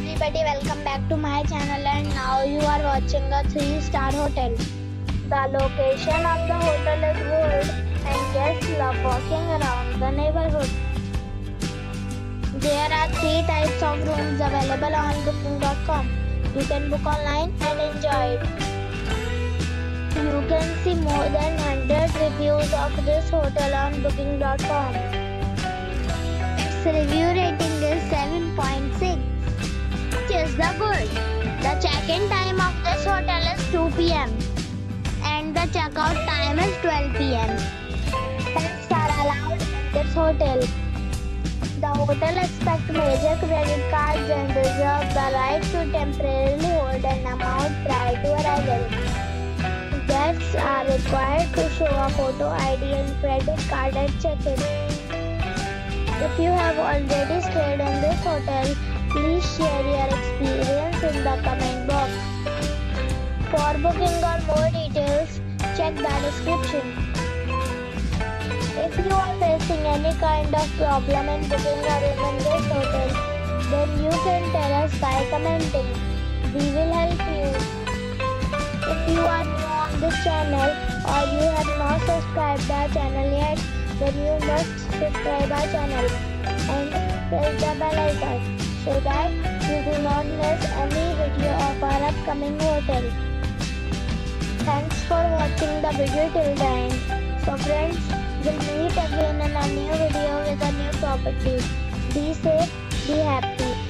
everybody, welcome back to my channel, and now you are watching a 3-star hotel. The location of the hotel is good and guests love walking around the neighborhood. There are 3 types of rooms available on Booking.com. You can book online and enjoy it. You can see more than 100 reviews of this hotel on Booking.com. Its review rating is 7.6. Is the good. The check-in time of this hotel is 2 PM and the check-out time is 12 PM. Pets are allowed in this hotel. The hotel accepts major credit cards and reserves the right to temporarily hold an amount prior to arrival. Guests are required to show a photo ID and credit card at check-in. If you have already stayed in this hotel, please share your experience in the comment box. For booking or more details, check the description. If you are facing any kind of problem in booking or even this hotel, then you can tell us by commenting. We will help you. If you are new on this channel or you have not subscribed our channel yet, then you must subscribe our channel and press the bell icon, so that you do not miss any video of our upcoming hotel. Thanks for watching the video till the end. So friends, we'll meet again in a new video with a new property. Be safe, be happy.